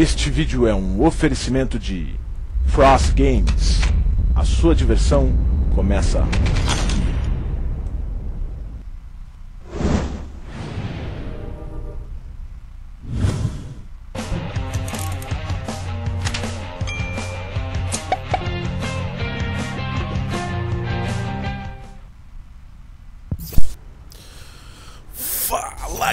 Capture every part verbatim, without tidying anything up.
Este vídeo é um oferecimento de Frost Games. A sua diversão começa aqui.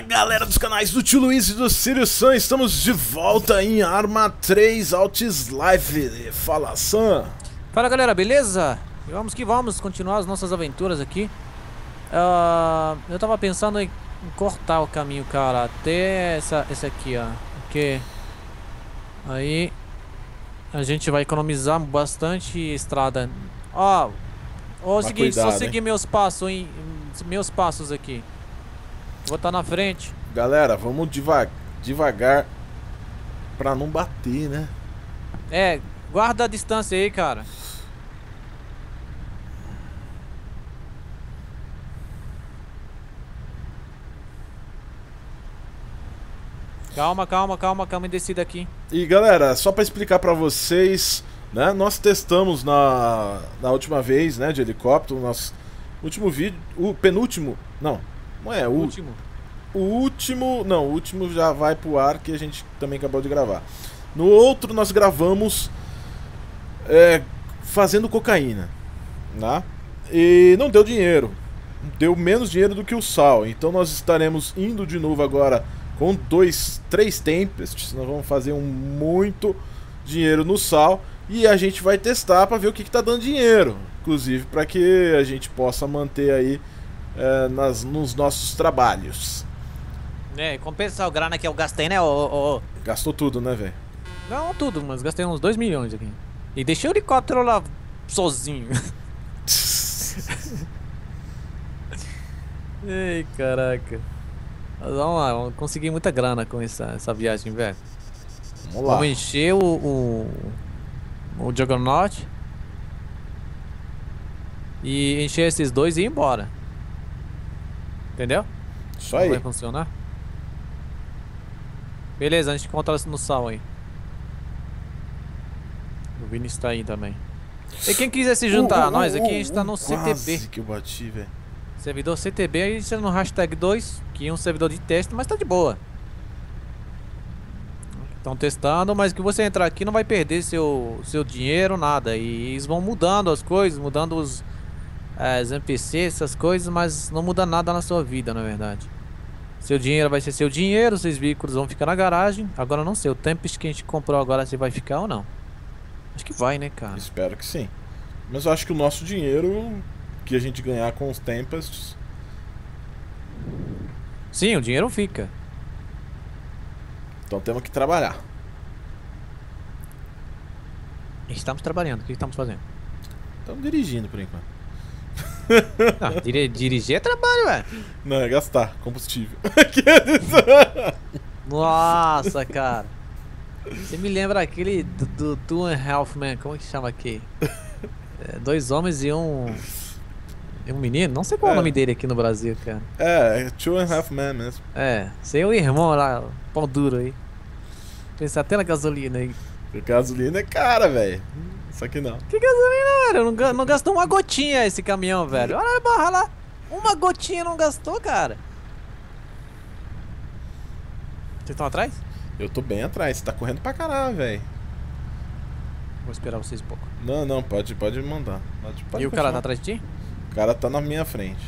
Galera dos canais do Tio Luiz e do Sirius Sam, estamos de volta em Arma três Altis Life. Fala, Sam! Fala, galera, beleza? E vamos que vamos continuar as nossas aventuras aqui. Uh, eu tava pensando em cortar o caminho, cara, até essa, essa aqui, ó. Porque aí a gente vai economizar bastante estrada. Ó, ó, seguinte, só seguir meus passos, hein? Meus passos aqui. Vou estar na frente. Galera, vamos devagar, devagar pra não bater, né? É, guarda a distância aí, cara. Calma, calma, calma, calma e descida aqui. E galera, só pra explicar pra vocês, né? Nós testamos na, na última vez, né? De helicóptero, nosso último vídeo, o penúltimo, não. Não é, o último. O último, não, o último já vai pro ar que a gente também acabou de gravar. No outro nós gravamos é, fazendo cocaína, né? E não deu dinheiro, deu menos dinheiro do que o sal. Então nós estaremos indo de novo agora com dois, três Tempests. Nós vamos fazer um muito dinheiro no sal e a gente vai testar para ver o que, que tá dando dinheiro, inclusive para que a gente possa manter aí. É, nas, nos nossos trabalhos. É, compensar o grana que eu gastei, né? Ô, ô, ô. Gastou tudo, né, velho? Não, tudo, mas gastei uns dois milhões aqui. E deixei o helicóptero lá sozinho. Ei, caraca. Mas vamos lá, vamos conseguir muita grana com essa, essa viagem, velho. Vamos lá. Vamos encher o, o, o Juggernaut. E encher esses dois e ir embora. Entendeu? Isso aí. Vai funcionar? Beleza, a gente encontra no sal aí. O Vinícius tá aí também. E quem quiser se juntar uh, uh, a nós aqui, uh, uh, a gente tá no uh, C T B. Quase que eu bati, velho. Servidor C T B, a gente tá no hashtag dois, que é um servidor de teste, mas tá de boa. Estão testando, mas que você entrar aqui não vai perder seu, seu dinheiro, nada. E eles vão mudando as coisas, mudando os... as N P Cs, essas coisas, mas não muda nada na sua vida, na verdade. Seu dinheiro vai ser seu dinheiro, seus veículos vão ficar na garagem. Agora não sei, o Tempest que a gente comprou agora, se vai ficar ou não. Acho que vai, né, cara? Espero que sim. Mas eu acho que o nosso dinheiro que a gente ganhar com os Tempests... Sim, o dinheiro fica. Então temos que trabalhar. Estamos trabalhando, o que estamos fazendo? Estamos dirigindo por enquanto. Não, dir dirigir é trabalho, velho. Não, é gastar combustível. Nossa, cara. Você me lembra aquele do, do Two and a Half Men, como é que chama aqui? É, dois homens e um... E um menino? Não sei qual é o nome dele aqui no Brasil, cara. É, é Two and a Half Men mesmo. É, seu irmão lá, pau duro aí. Pensar até na gasolina aí. Gasolina é cara, velho. Só que não. Que gasolina, velho? Não, não gastou uma gotinha esse caminhão, velho. Olha a barra lá. Uma gotinha não gastou, cara. Vocês estão atrás? Eu tô bem atrás. Você tá correndo pra caralho, velho. Vou esperar vocês um pouco. Não, não. Pode, pode me mandar. Pode, pode e o cara tá atrás de ti? O cara tá na minha frente.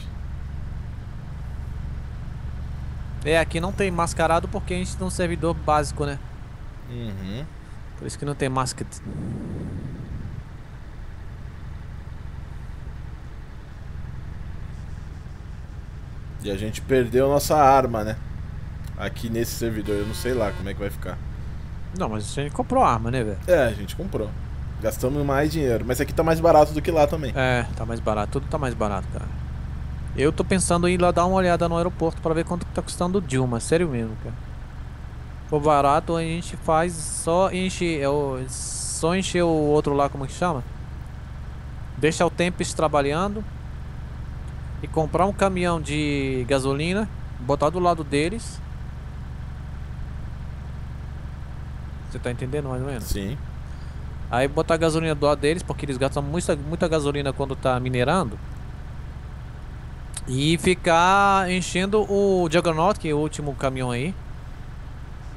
É, aqui não tem mascarado porque a gente tem um servidor básico, né? Uhum. Por isso que não tem máscara. E a gente perdeu nossa arma, né? Aqui nesse servidor, eu não sei lá como é que vai ficar. Não, mas a gente comprou arma, né, velho? É, a gente comprou. Gastamos mais dinheiro, mas aqui tá mais barato do que lá também. É, tá mais barato, tudo tá mais barato, cara. Eu tô pensando em ir lá dar uma olhada no aeroporto pra ver quanto que tá custando o Dilma, sério mesmo, cara. Por barato a gente faz só encher, eu, só encher o outro lá, como que chama? Deixar o Tempest trabalhando. E comprar um caminhão de gasolina, botar do lado deles. Você tá entendendo mais ou menos? Sim. Aí botar a gasolina do lado deles, porque eles gastam muita, muita gasolina quando tá minerando. E ficar enchendo o Juggernaut, que é o último caminhão aí.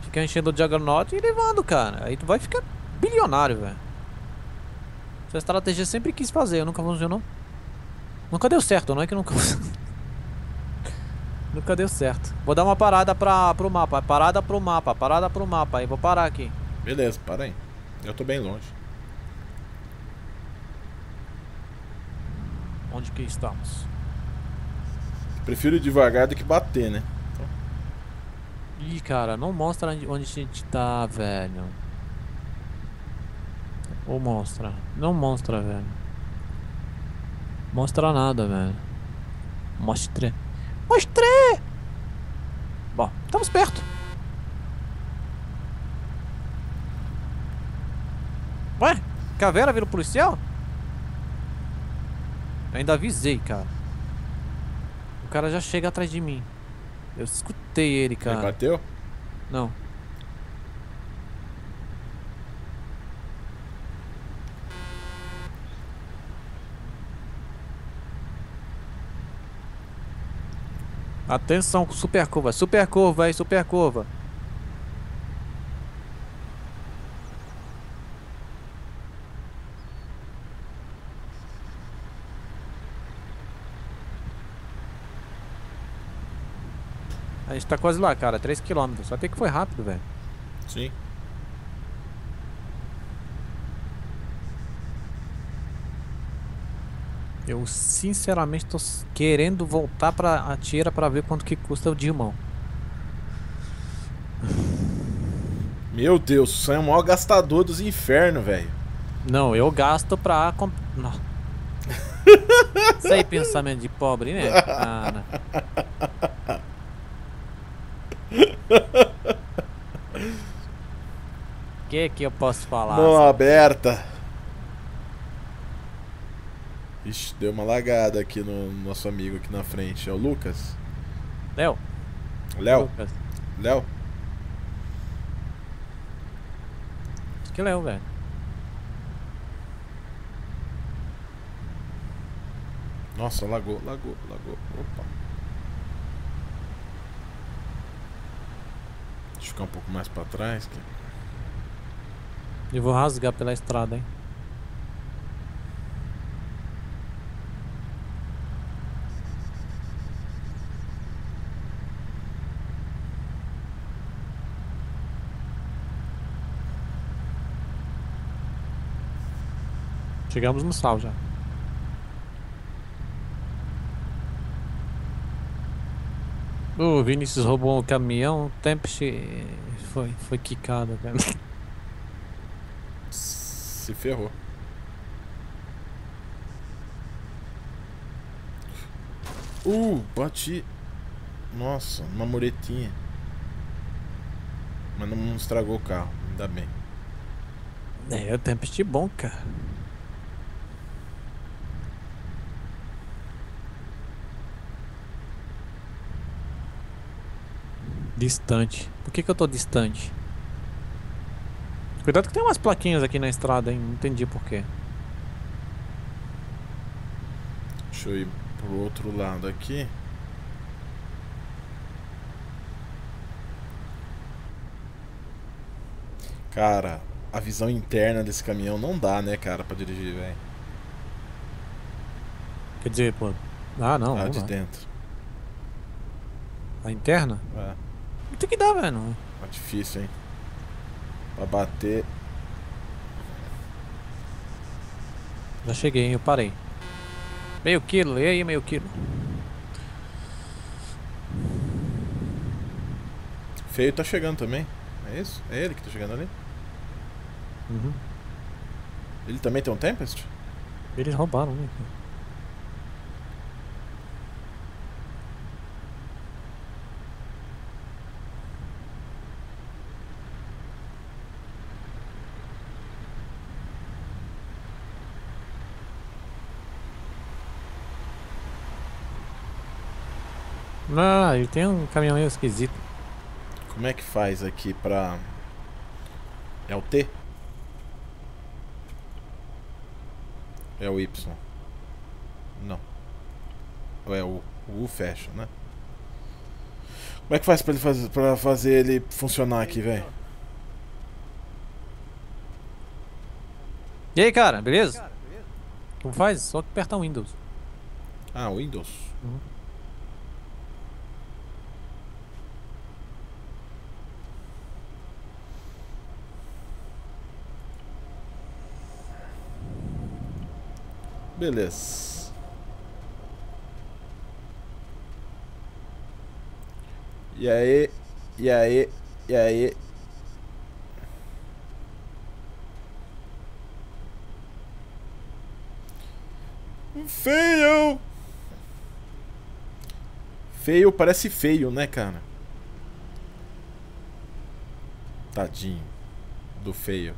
Ficar enchendo o Juggernaut e levando, cara. Aí tu vai ficar bilionário, velho. Essa estratégia eu sempre quis fazer, eu nunca funcionou. Nunca deu certo, não é que nunca... Nunca deu certo. Vou dar uma parada pra, pro mapa, parada pro mapa, parada pro mapa aí, vou parar aqui. Beleza, para aí. Eu tô bem longe. Onde que estamos? Prefiro ir devagar do que bater, né? Então... Ih, cara, não mostra onde a gente tá, velho. Ou mostra? Não mostra, velho. Mostra nada, velho. Mostre. Mostrei! Bom, estamos perto. Ué? Caveira virou policial? Eu ainda avisei, cara. O cara já chega atrás de mim. Eu escutei ele, cara. Ele bateu? Não. Atenção, super curva, super curva aí, super curva. A gente tá quase lá, cara, três quilômetros. Só tem que foi rápido, velho. Sim. Eu sinceramente tô querendo voltar pra Atira pra ver quanto que custa o Dilma. Meu Deus, o Sam é o maior gastador dos infernos, velho. Não, eu gasto pra... Comp... Não. Sem pensamento de pobre, né, cara? Que que eu posso falar? Mão assim? Aberta. Ixi, deu uma lagada aqui no nosso amigo aqui na frente. É o Lucas? Léo? Léo? Léo? Acho que é Léo, velho. Nossa, lagou, lagou, lagou. Opa. Deixa eu ficar um pouco mais pra trás. Que... Eu vou rasgar pela estrada, hein. Chegamos no sal já. O Vinícius roubou o caminhão, o Tempest foi, foi quicado, cara. Se ferrou. Uh, bati. Nossa, uma muretinha. Mas não estragou o carro, ainda bem. É, o Tempest é bom, cara. Distante. Por que que eu tô distante? Cuidado que tem umas plaquinhas aqui na estrada, hein? Não entendi por quê. Deixa eu ir pro outro lado aqui. Cara, a visão interna desse caminhão não dá, né, cara, pra dirigir, velho. Quer dizer, pô... Ah, não. Ah, de lá. Dentro. A interna? É. Tem que dar, velho. Tá difícil, hein? Pra bater. Já cheguei, hein? Eu parei. Meio quilo, e aí, meio quilo. Feio tá chegando também. É isso? É ele que tá chegando ali? Uhum. Ele também tem um Tempest? Eles roubaram, né? Ah, ele tem um caminhão meio esquisito. Como é que faz aqui pra... É o T? É o Y? Não. Ou é o, o U fecha, né? Como é que faz pra, ele faz, pra fazer ele funcionar aqui, velho? E aí, cara, beleza? Como faz? Só apertar o Windows. Ah, o Windows? Uhum. Beleza. E aí, e aí, e aí. Feio! Feio parece feio, né, cara? Tadinho do feio.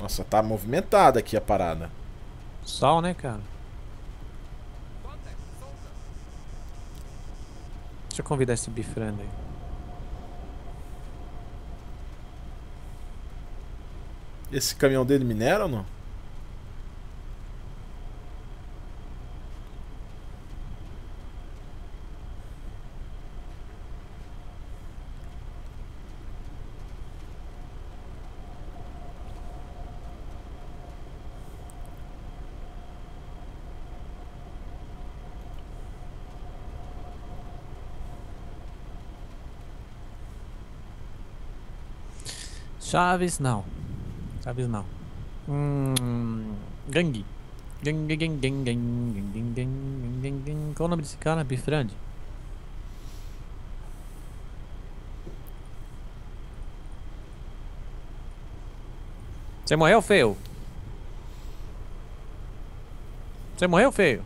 Nossa, tá movimentada aqui a parada. Sol, né, cara? Deixa eu convidar esse Befriend aí. Esse caminhão dele minera ou não? Chaves não. Chaves não. Hum. Gangue. Gangue, gangue, gangue, gangue, gangue, gangue. Qual o nome desse cara? Befriend. Você morreu, feio? Você morreu, feio?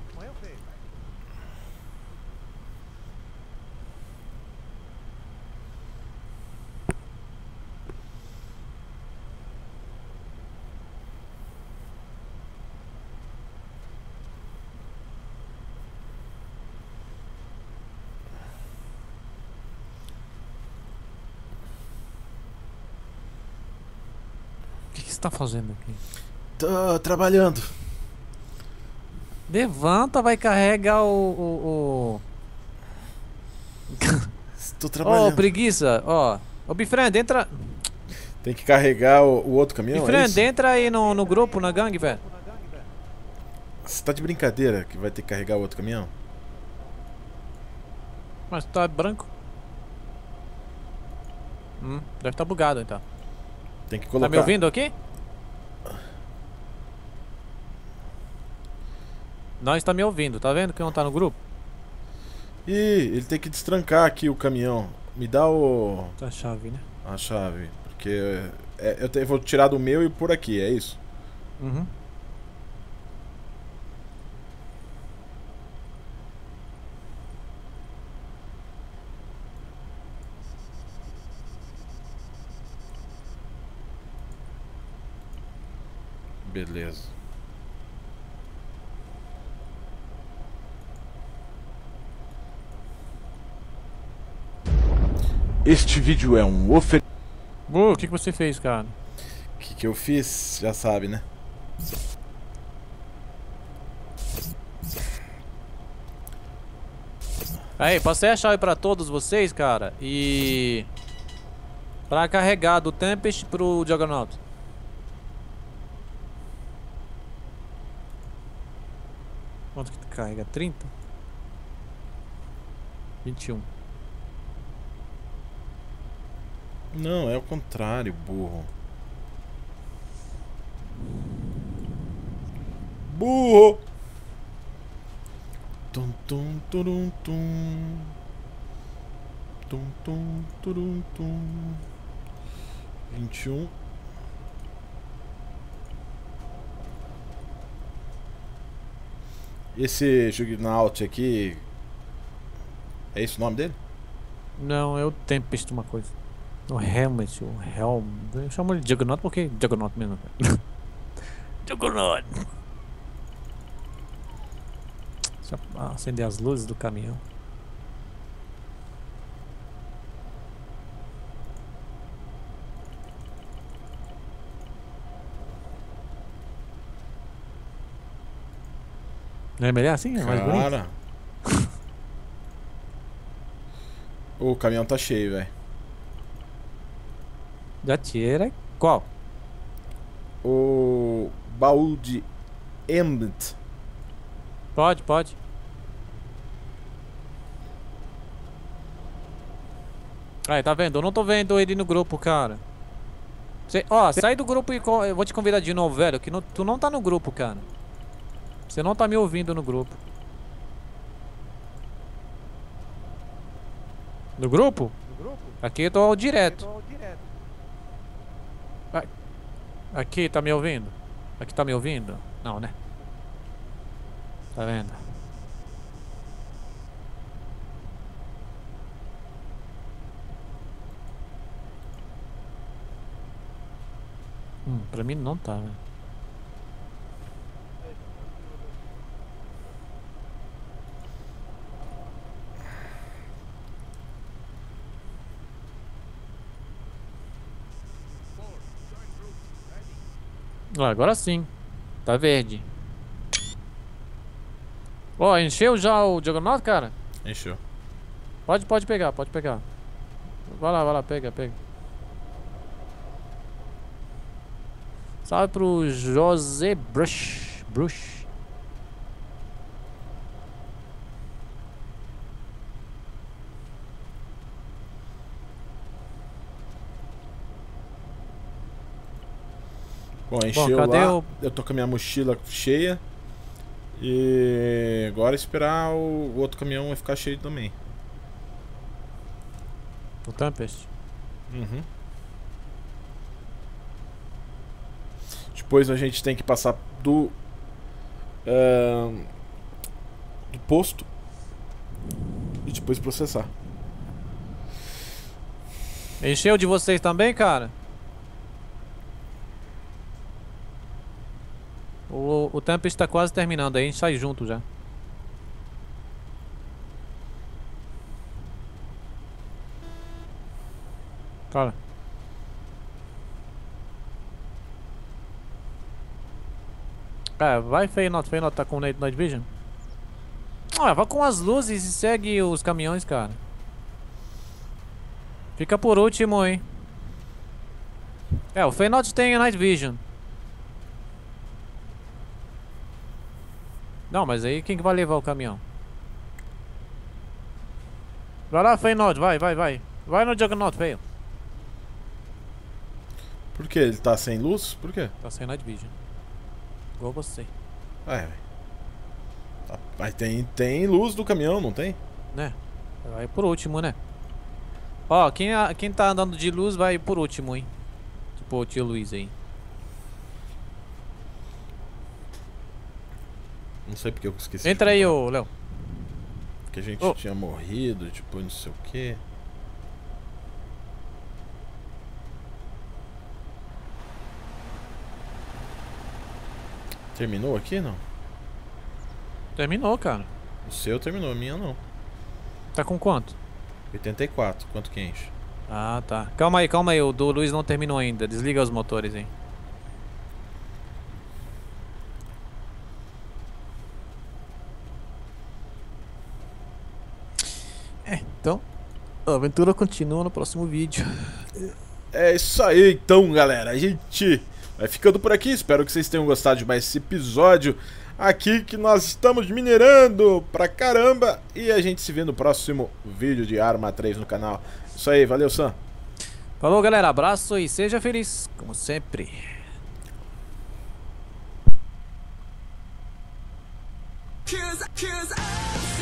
Tá fazendo aqui? Tô trabalhando. Levanta, vai carregar o... o, o... Tô trabalhando. Ô, oh, preguiça, ó. Oh. Ô, oh, Befriend, entra... Tem que carregar o, o outro caminhão, Befriend, é entra aí no, no grupo, na gangue, velho. Você tá de brincadeira que vai ter que carregar o outro caminhão? Mas tá branco. Hum, deve tá bugado, então. Tem que colocar... Tá me ouvindo aqui? Nós tá me ouvindo, tá vendo que não tá no grupo? Ih, ele tem que destrancar aqui o caminhão. Me dá o... A chave, né? A chave, porque é, eu, te, eu vou tirar do meu e por aqui, é isso? Uhum. Beleza. Este vídeo é um ofer... Uh, o que, que você fez, cara? O que, que eu fiz? Já sabe, né? Aí, passei a chave pra todos vocês, cara. E... Pra carregar do Tempest pro Juggernaut. Quanto que tu carrega? trinta? vinte e um. Não, é o contrário, burro. Burro! Tum tum turum tum. Tum tum turum tum. vinte e um. Esse Juggernaut aqui. É esse o nome dele? Não, é o Tempest, uma coisa. O Helmet, o Helm. Eu chamo ele de Juggernaut porque Juggernaut mesmo. Juggernaut. Deixa eu acender as luzes do caminhão. Não é melhor assim? É mais Cara. bonito? O caminhão tá cheio, velho. Já tira. Qual? O baú de Embed. Pode, pode. Aí, tá vendo? Eu não tô vendo ele no grupo, cara. Cê... Ó, sai do grupo e co... eu vou te convidar de novo, velho. Que não... tu não tá no grupo, cara. Você não tá me ouvindo no grupo. No grupo? No grupo? Aqui eu tô direto. Eu tô direto. Aqui tá me ouvindo? Aqui tá me ouvindo? Não, né? Tá vendo? Hum, pra mim não tá, né? Ah, agora sim. Tá verde. Ó, oh, encheu já o Juggernaut, cara? Encheu. Pode, pode pegar, pode pegar. Vai lá, vai lá, pega, pega. Salve pro José Brush. Brush. Bom, encheu Bom, lá, o... eu tô com a minha mochila cheia. E agora esperar o outro caminhão vai ficar cheio também. O Tempest? Uhum. Depois a gente tem que passar do, uh, do posto e depois processar. Encheu de vocês também, cara? O, o tempo está quase terminando aí, a gente sai junto já. Cara. É, vai Fei Nod, Fei Nod tá com Night Vision. Ah, vai com as luzes e segue os caminhões, cara. Fica por último, hein. É, o Fei Nod tem Night Vision. Não, mas aí quem que vai levar o caminhão? Vai lá, Fei Nod, vai, vai, vai. Vai no Juggernaut, Fei. Por que? Ele tá sem luz? Por quê? Tá sem Night Vision. Igual você. Ah, é, tá, mas tem, tem luz do caminhão, não tem? Né? Vai por último, né? Ó, quem, quem tá andando de luz vai por último, hein? Tipo o Tio Luiz aí. Não sei porque eu esqueci. Entra aí, ô Léo. Porque a gente oh. tinha morrido, tipo, não sei o quê. Terminou aqui, não? Terminou, cara. O seu terminou, a minha não. Tá com quanto? oitenta e quatro, quanto que enche? Ah, tá. Calma aí, calma aí, o do Luiz não terminou ainda. Desliga os motores aí. Então, a aventura continua no próximo vídeo. É isso aí, então, galera. A gente vai ficando por aqui. Espero que vocês tenham gostado de mais esse episódio aqui que nós estamos minerando pra caramba. E a gente se vê no próximo vídeo de Arma três no canal. É isso aí, valeu, Sam. Falou, galera. Abraço e seja feliz, como sempre. Cheers, cheers.